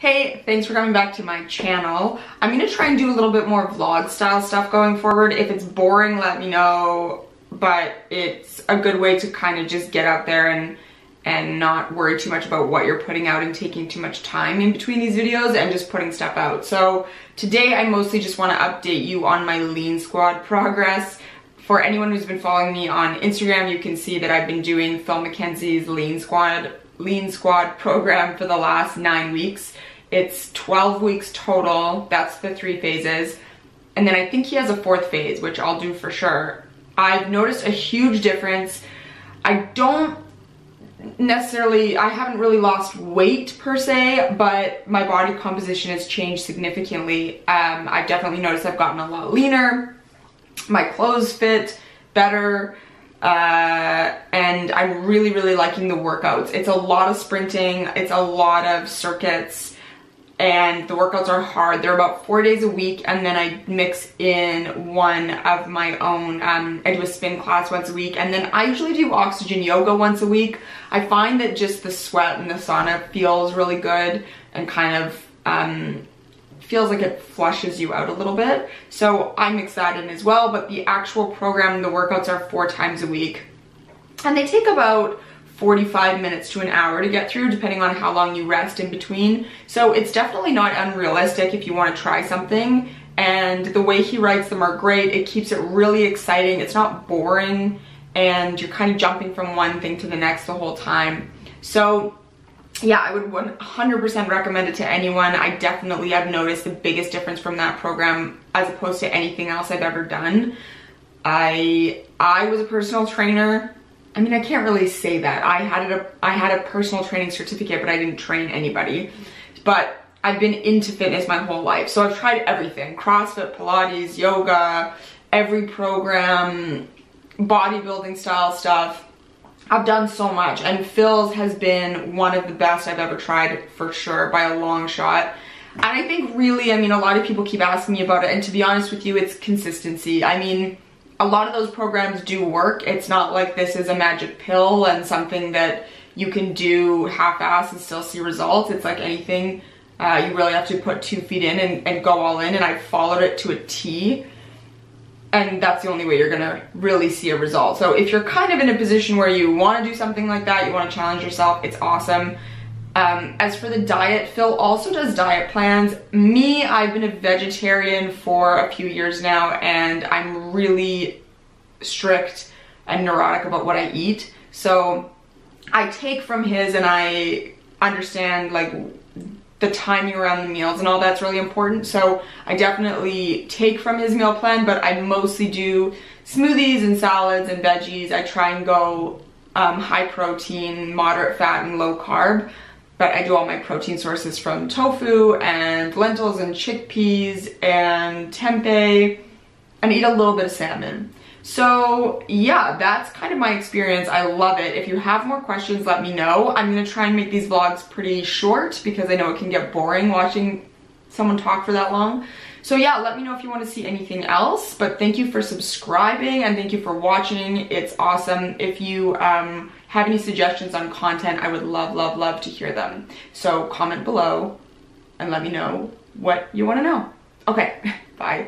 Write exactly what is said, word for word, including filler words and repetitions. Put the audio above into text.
Hey, thanks for coming back to my channel. I'm gonna try and do a little bit more vlog style stuff going forward. If it's boring, let me know, but it's a good way to kind of just get out there and and not worry too much about what you're putting out and taking too much time in between these videos and just putting stuff out. So today I mostly just want to update you on my Lean Squad progress. For anyone who's been following me on Instagram, you can see that I've been doing Phil Mackenzie's Lean Squad Lean Squad program for the last nine weeks. It's twelve weeks total. That's the three phases. And then I think he has a fourth phase, which I'll do for sure. I've noticed a huge difference. I don't necessarily, I haven't really lost weight per se, but my body composition has changed significantly. Um, I've definitely noticed I've gotten a lot leaner. My clothes fit better. Uh, and I'm really, really liking the workouts. It's a lot of sprinting. It's a lot of circuits. And the workouts are hard. They're about four days a week, and then I mix in one of my own. Um, I do a spin class once a week, and then I usually do oxygen yoga once a week. I find that just the sweat and the sauna feels really good and kind of um, feels like it flushes you out a little bit. So I mix that in as well, but the actual program, the workouts are four times a week. And they take about forty-five minutes to an hour to get through, depending on how long you rest in between. So it's definitely not unrealistic if you want to try something, and the way he writes them are great. It keeps it really exciting. It's not boring, and you're kind of jumping from one thing to the next the whole time. So yeah, I would one hundred percent recommend it to anyone. I definitely have noticed the biggest difference from that program as opposed to anything else I've ever done. I I was a personal trainer. I mean, I can't really say that. I had a I had a personal training certificate, but I didn't train anybody. But I've been into fitness my whole life, so I've tried everything: CrossFit, Pilates, yoga, every program, bodybuilding style stuff. I've done so much, and Phil's has been one of the best I've ever tried, for sure, by a long shot. And I think really, I mean, a lot of people keep asking me about it, and to be honest with you, it's consistency. I mean, a lot of those programs do work. It's not like this is a magic pill and something that you can do half-ass and still see results. It's like anything, uh, you really have to put two feet in and, and go all in, and I followed it to a T, and that's the only way you're gonna really see a result. So if you're kind of in a position where you wanna do something like that, you wanna challenge yourself, it's awesome. Um, as for the diet, Phil also does diet plans. Me, I've been a vegetarian for a few years now, and I'm really strict and neurotic about what I eat. So I take from his, and I understand like the timing around the meals and all that's really important. So I definitely take from his meal plan, but I mostly do smoothies and salads and veggies. I try and go um, high protein, moderate fat, and low carb. But I do all my protein sources from tofu and lentils and chickpeas and tempeh, and eat a little bit of salmon. So yeah, that's kind of my experience. I love it. If you have more questions, let me know. I'm gonna try and make these vlogs pretty short because I know it can get boring watching someone talk for that long. So yeah, let me know if you want to see anything else, but thank you for subscribing and thank you for watching. It's awesome. If you um, have any suggestions on content, I would love, love, love to hear them. So comment below and let me know what you want to know. Okay, bye.